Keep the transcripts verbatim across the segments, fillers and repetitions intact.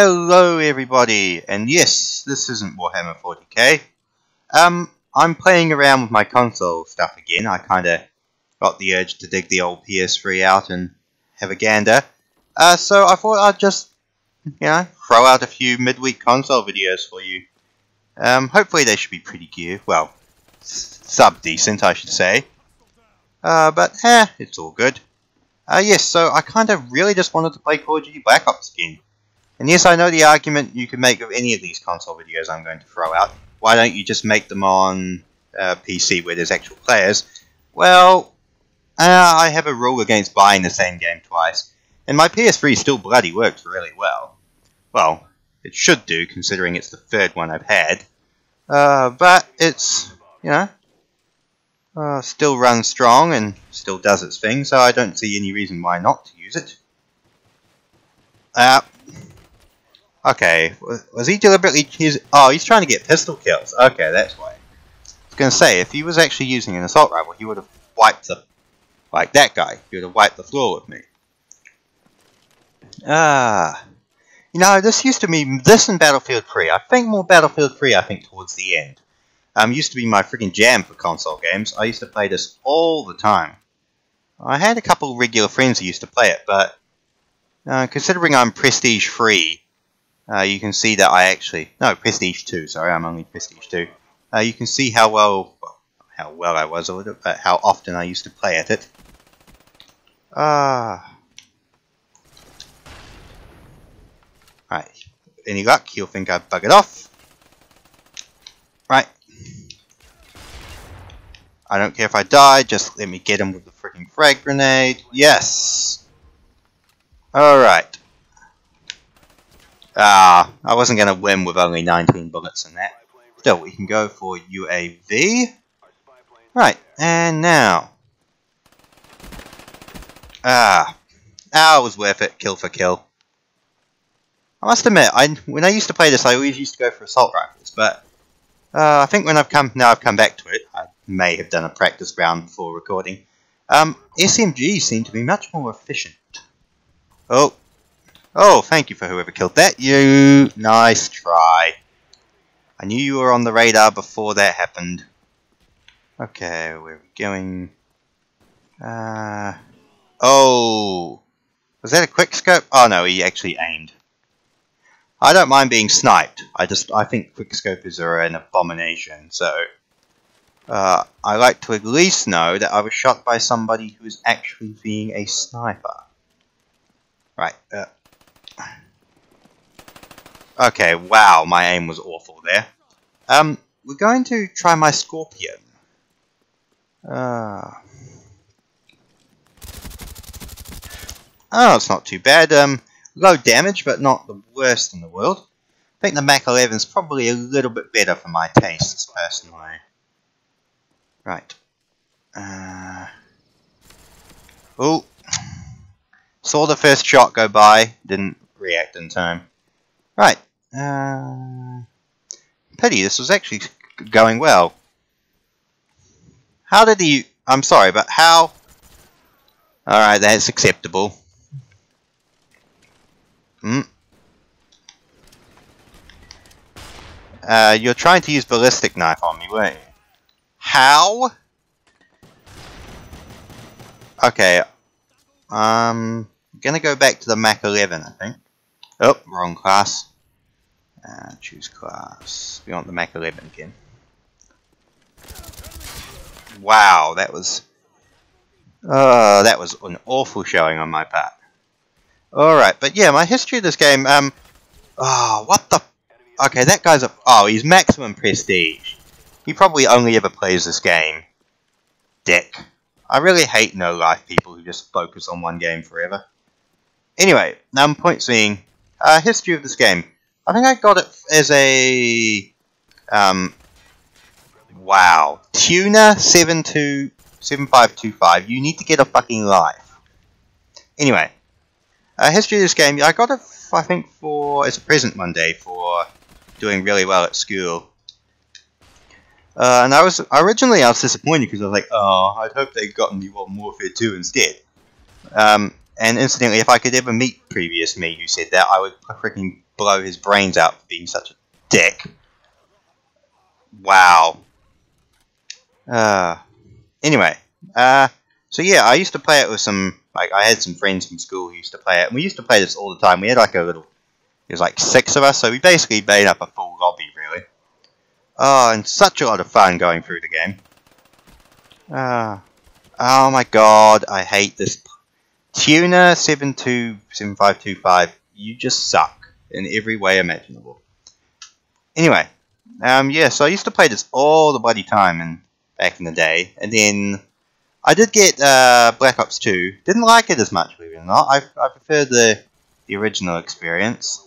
Hello everybody, and yes, this isn't Warhammer forty K. Um, I'm playing around with my console stuff again. I kinda got the urge to dig the old P S three out and have a gander. Uh, so I thought I'd just, you know, throw out a few midweek console videos for you. Um, hopefully they should be pretty good, well, sub-decent I should say. Uh, but eh, it's all good. Uh, yes, so I kinda really just wanted to play Call of Duty Black Ops again. And yes, I know the argument you can make of any of these console videos I'm going to throw out. Why don't you just make them on uh, P C where there's actual players? Well, uh, I have a rule against buying the same game twice. And my P S three still bloody works really well. Well, it should do, considering it's the third one I've had. Uh, but it's, you know, uh, still runs strong and still does its thing, so I don't see any reason why not to use it. Uh... Okay, was he deliberately choosing... Oh, he's trying to get pistol kills. Okay, that's why. I was going to say, if he was actually using an assault rifle, he would have wiped the... Like that guy. He would have wiped the floor with me. Ah. You know, this used to be... This and Battlefield three. I think more Battlefield three, I think, towards the end. Um, used to be my freaking jam for console games. I used to play this all the time. I had a couple regular friends who used to play it, but... Uh, considering I'm Prestige three... Uh, you can see that I actually... No, Prestige two, sorry, I'm only Prestige two. Uh, you can see how well... well how well I was, or uh, how often I used to play at it. Ah. Uh. Right, any luck, you'll think I've buggered off. Right. I don't care if I die, just let me get him with the freaking frag grenade. Yes! Alright. Ah, I wasn't going to win with only nineteen bullets in that. Still, we can go for U A V. Right, and now. Ah, ah, it was worth it, kill for kill. I must admit, I when I used to play this, I always used to go for assault rifles, but uh, I think when I've come now I've come back to it. I may have done a practice round before recording. Um, S M Gs seem to be much more efficient. Oh. Oh, thank you for whoever killed that. You. Nice try. I knew you were on the radar before that happened. Okay, where are we going? Uh, oh. Was that a quick scope? Oh no, he actually aimed. I don't mind being sniped. I just, I think quick scopers are an abomination, so. Uh, I like to at least know that I was shot by somebody who is actually being a sniper. Right, uh. Okay, wow, my aim was awful there. Um, we're going to try my Scorpion. Uh, oh, it's not too bad. Um, low damage, but not the worst in the world. I think the Mac eleven is probably a little bit better for my tastes, personally. Right. Uh, oh. Saw the first shot go by, didn't react in time. Right. Uh, pity, this was actually going well. How did he... I'm sorry, but how... Alright, that's acceptable. Mm. Uh, you're trying to use ballistic knife on me, weren't you? How? Okay. Um... Gonna go back to the Mac eleven, I think. Oh, wrong class. Uh, choose class. We want the Mac eleven again. Wow, that was... Oh, that was an awful showing on my part. Alright, but yeah, my history of this game, um... Oh, what the... Okay, that guy's a... Oh, he's maximum prestige. He probably only ever plays this game. Dick. I really hate no-life people who just focus on one game forever. Anyway, um, point being, uh, history of this game. I think I got it as a, um, wow, tuner seven two seven five two five. You need to get a fucking life. Anyway, uh, history of this game. I got it, I think, for as a present one day for doing really well at school. Uh, and I was, originally I was disappointed because I was like, oh, I'd hope they'd gotten me Modern Warfare two instead. Um, and incidentally, if I could ever meet previous me who said that, I would freaking blow his brains out for being such a dick. Wow. Uh, anyway, uh, so yeah, I used to play it with some, like, I had some friends from school who used to play it, and we used to play this all the time. We had like a little, it was like six of us, so we basically made up a full lobby, really. Oh, and such a lot of fun going through the game. Uh, oh my god, I hate this. Tuna seven two seven five two five, you just suck in every way imaginable. Anyway, um, yeah, so I used to play this all the bloody time and back in the day, and then I did get uh, Black Ops two. Didn't like it as much, believe it or not. I, I preferred the, the original experience.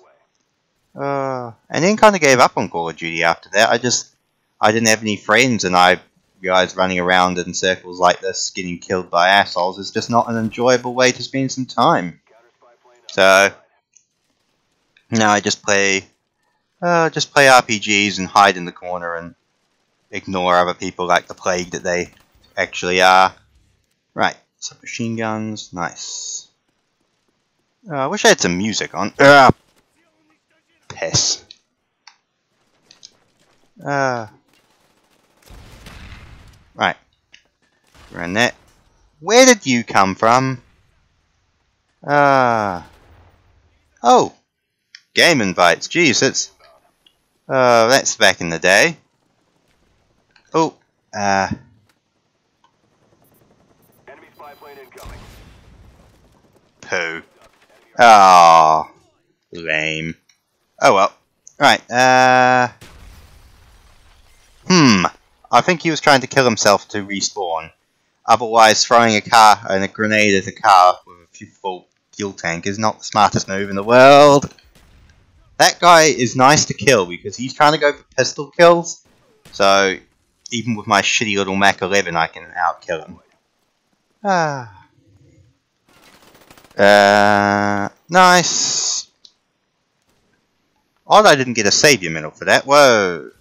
Uh, and then kind of gave up on Call of Duty after that. I just, I didn't have any friends, and I realized running around in circles like this, getting killed by assholes, is just not an enjoyable way to spend some time. So now I just play, uh, just play R P Gs and hide in the corner and ignore other people like the plague that they actually are. Right, submachine guns, nice. Uh, I wish I had some music on. Ugh. Piss. Uh, right. We're in that. Where did you come from? Uh, oh! Game invites. Jeez, that's... Uh, that's back in the day. Oh, uh... enemy spy plane incoming. Poo. Aww. Lame. Oh well. Right, uh... Hmm. I think he was trying to kill himself to respawn. Otherwise, throwing a car and a grenade at a car with a full fuel tank is not the smartest move in the world. That guy is nice to kill because he's trying to go for pistol kills. So, even with my shitty little Mac eleven, I can outkill him. Ah. Uh, nice. Odd I didn't get a savior medal for that. Whoa.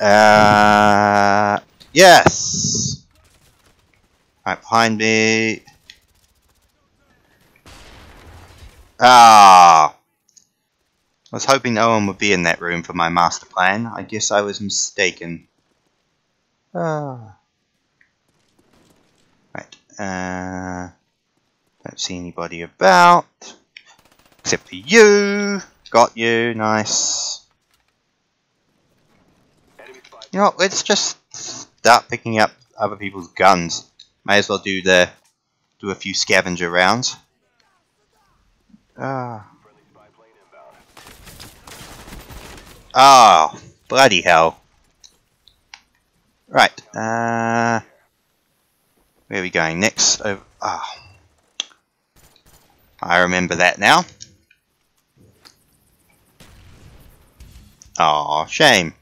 Uh, yes. Right behind me. Ah. I was hoping no one would be in that room for my master plan. I guess I was mistaken. Ah. Right. Uh, don't see anybody about. Except for you. Got you. Nice. You know what? Let's just start picking up other people's guns. May as well do the do a few scavenger rounds. Ah. Oh, bloody hell. Right, uh, where are we going next? Over, oh, I remember that now. Oh, shame.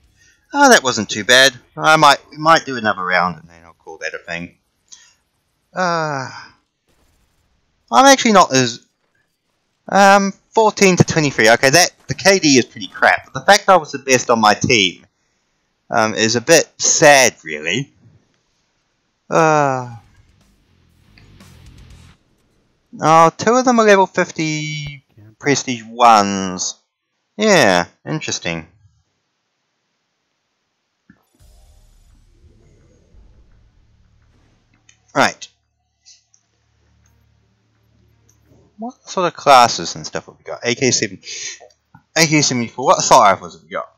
Oh, that wasn't too bad. I might we might do another round and then I'll call that a thing. Uh, I'm actually not as... Um, fourteen to twenty-three. Okay, that the K D is pretty crap, but the fact I was the best on my team um, is a bit sad, really. Uh, oh, two of them are level fifty prestige ones. Yeah, interesting. Right. What sort of classes and stuff have we got? A K seventy-four. What assault rifles have we got?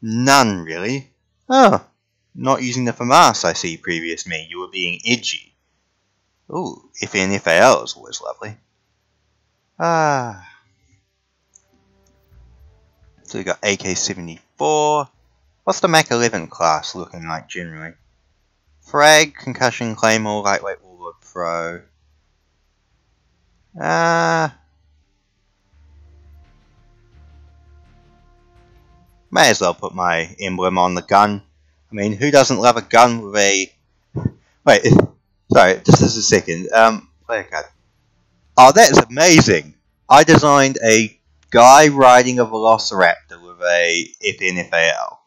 None, really. Oh, not using the FAMAS, I see, previous me. You were being edgy. Ooh, F N F A L is always lovely. Ah. So we got A K seventy-four. What's the Mac eleven class looking like, generally? Frag, concussion, claymore, lightweight, warlord, pro. Uh, may as well put my emblem on the gun. I mean, who doesn't love a gun with a... Wait, sorry, just as a second. Um, player card. Oh, that's amazing! I designed a guy riding a velociraptor with a F N F A L.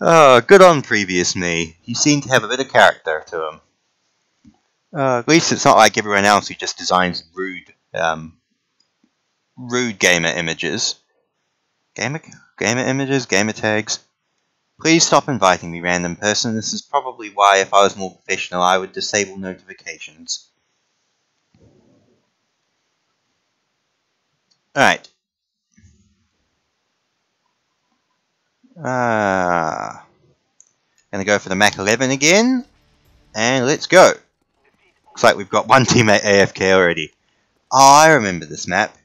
Oh, good on previous me. He seemed to have a bit of character to him. Uh, at least it's not like everyone else who just designs rude um, rude gamer images, gamer, gamer images, gamer tags. Please stop inviting me, random person. This is probably why, if I was more professional, I would disable notifications. Alright. Uh, gonna go for the Mac eleven again. And let's go. Looks like we've got one teammate A F K already. Oh, I remember this map.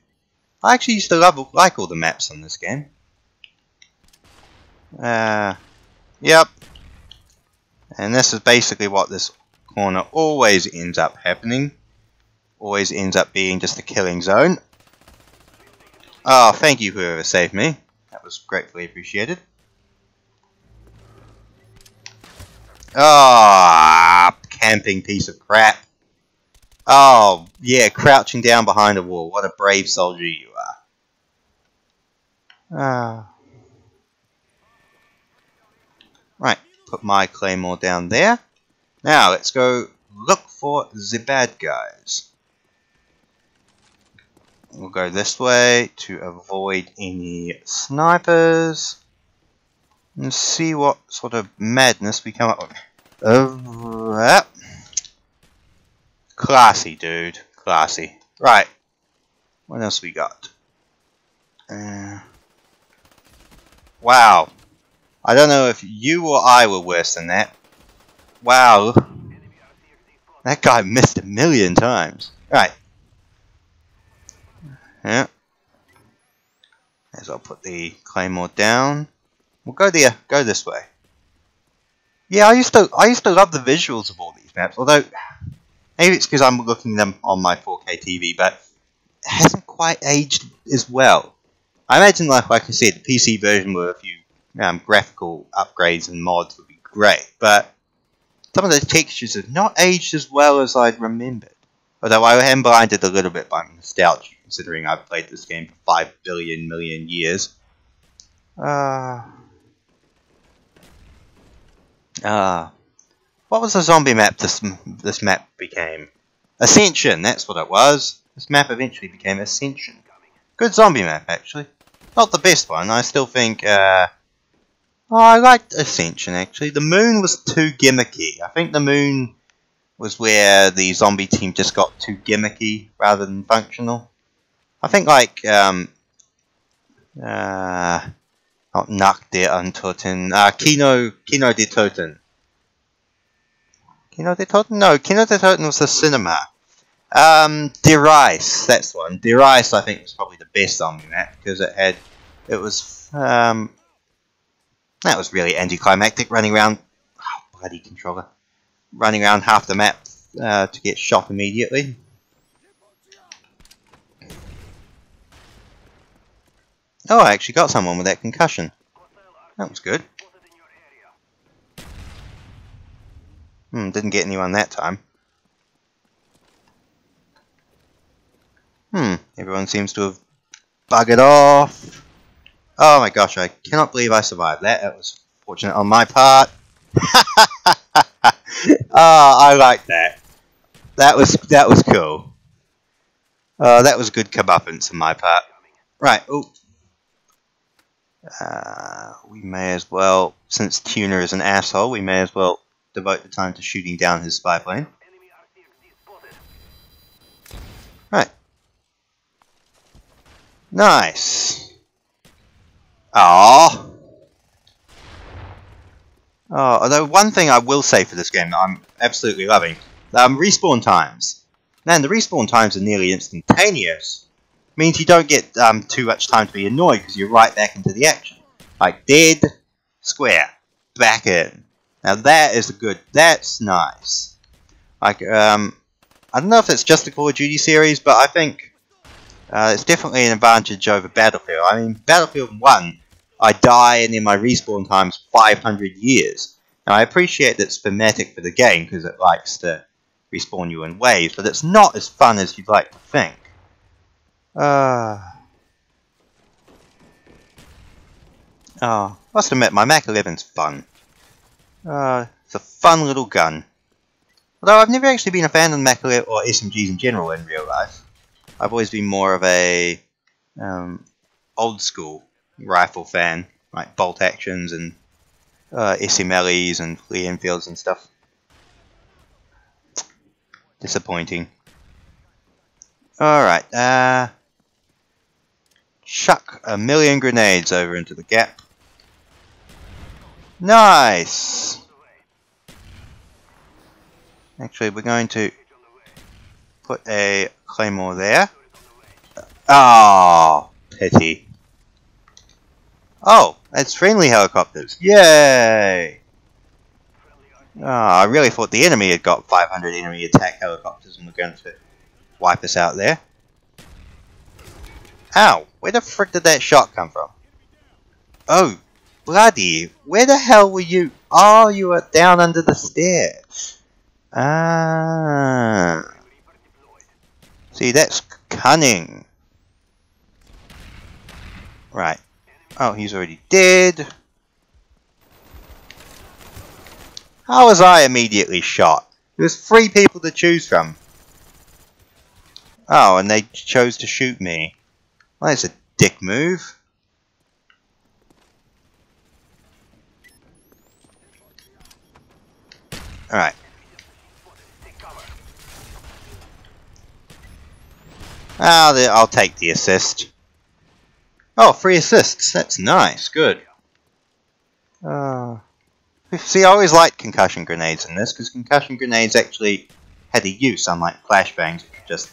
I actually used to love, like all the maps on this game. Uh, yep. And this is basically what this corner always ends up happening. Always ends up being just the killing zone. Oh, thank you whoever saved me. That was gratefully appreciated. Ah, oh, camping piece of crap. Oh, yeah, crouching down behind a wall. What a brave soldier you are. Ah. Uh. Right, put my claymore down there. Now, let's go look for the bad guys. We'll go this way to avoid any snipers. And see what sort of madness we come up with. Uh, uh, classy, dude. Classy. Right. What else we got? Uh, wow. I don't know if you or I were worse than that. Wow. That guy missed a million times. Right. Yeah. As I'll put the claymore down. We'll go there. Go this way. Yeah, I used to I used to love the visuals of all these maps, although maybe it's because I'm looking at them on my four K T V, but it hasn't quite aged as well. I imagine, like like I said, the P C version with a few Um, graphical upgrades and mods would be great, but some of the textures have not aged as well as I'd remembered. Although I am blinded a little bit by nostalgia, considering I've played this game for five billion million years. Ah, uh, uh, what was the zombie map this this map became? Ascension. That's what it was. This map eventually became Ascension. Good zombie map, actually. Not the best one. I still think. Uh, Oh, I liked Ascension, actually. The moon was too gimmicky. I think the moon was where the zombie team just got too gimmicky rather than functional. I think, like, um... Uh... Not Nacht der Untoten. Uh, Kino, Kino de Toten. Kino de Toten? No, Kino de Toten was the cinema. Um, Der Riese, that's one. Der Riese, I think, was probably the best zombie map, because it had... It was, um... That was really anticlimactic, running around, oh, bloody controller, running around half the map uh, to get shot immediately. Oh, I actually got someone with that concussion. That was good. Hmm, didn't get anyone that time. Hmm, everyone seems to have buggered off. Oh my gosh, I cannot believe I survived that. That was fortunate on my part. Oh, I like that. That was that was cool. Uh, that was good comeuppance on my part. Right, oh. Uh, we may as well, since Tuner is an asshole, we may as well devote the time to shooting down his spy plane. Right. Nice. Aww. Oh, although one thing I will say for this game that I'm absolutely loving, um, respawn times. Man, the respawn times are nearly instantaneous. Means you don't get um, too much time to be annoyed because you're right back into the action. Like dead, square, back in. Now that is a good. That's nice. Like um, I don't know if it's just the Call of Duty series, but I think. Uh, it's definitely an advantage over Battlefield. I mean, Battlefield one, I die and then my respawn time's five hundred years. Now, I appreciate that's thematic for the game because it likes to respawn you in waves, but it's not as fun as you'd like to think. Uh... Oh, I must admit, my Mac eleven's fun. Uh, it's a fun little gun. Although I've never actually been a fan of the Mac eleven or S M Gs in general in real life. I've always been more of a um, old school rifle fan, like bolt actions and uh, S M Ls and Lee Enfields and stuff. Disappointing. Alright, uh, chuck a million grenades over into the gap. Nice! Actually, we're going to put a claymore there. Oh, pity. Oh, it's friendly helicopters. Yay! Oh, I really thought the enemy had got five hundred enemy attack helicopters and were going to wipe us out there. Ow! Where the frick did that shot come from? Oh, bloody! Where the hell were you? Oh, you were down under the stairs. Ah. See, that's cunning. Right. Oh, he's already dead. How was I immediately shot? There was three people to choose from. Oh, and they chose to shoot me. Well, that's a dick move. Alright. Oh, I'll take the assist. Oh, three assists. That's nice. Good. Uh, see, I always liked concussion grenades in this, because concussion grenades actually had a use, unlike flashbangs, which are just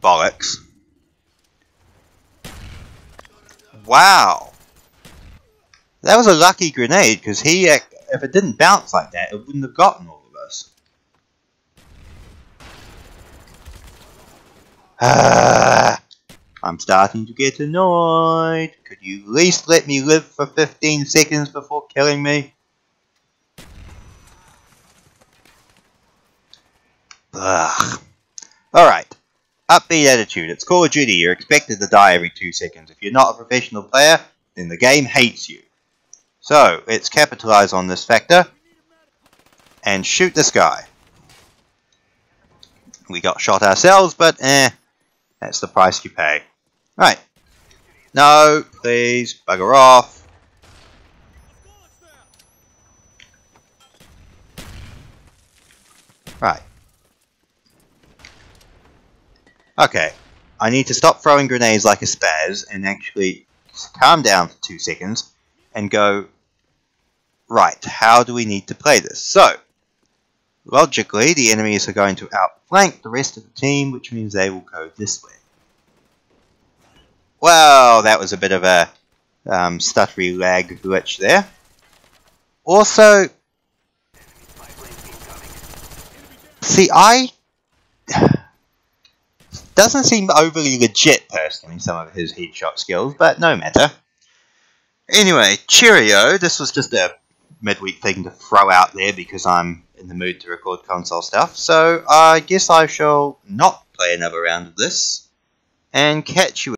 bollocks. Wow! That was a lucky grenade, because he, uh, if it didn't bounce like that, it wouldn't have gotten all of us. Uh, I'm starting to get annoyed. Could you at least let me live for fifteen seconds before killing me? Ugh. Alright. Upbeat attitude. It's Call of Duty. You're expected to die every two seconds. If you're not a professional player, then the game hates you. So, let's capitalize on this factor and shoot this guy. We got shot ourselves, but eh, that's the price you pay. Right. No, please, bugger off. Right. Okay, I need to stop throwing grenades like a spaz and actually calm down for two seconds and go, right, how do we need to play this? So, logically, the enemies are going to outflank the rest of the team, which means they will go this way. Well, that was a bit of a um, stuttery lag glitch there. Also, see, I... doesn't seem overly legit, personally, some of his headshot skills, but no matter. Anyway, cheerio. This was just a midweek thing to throw out there because I'm in the mood to record console stuff, so I guess I shall not play another round of this, and catch you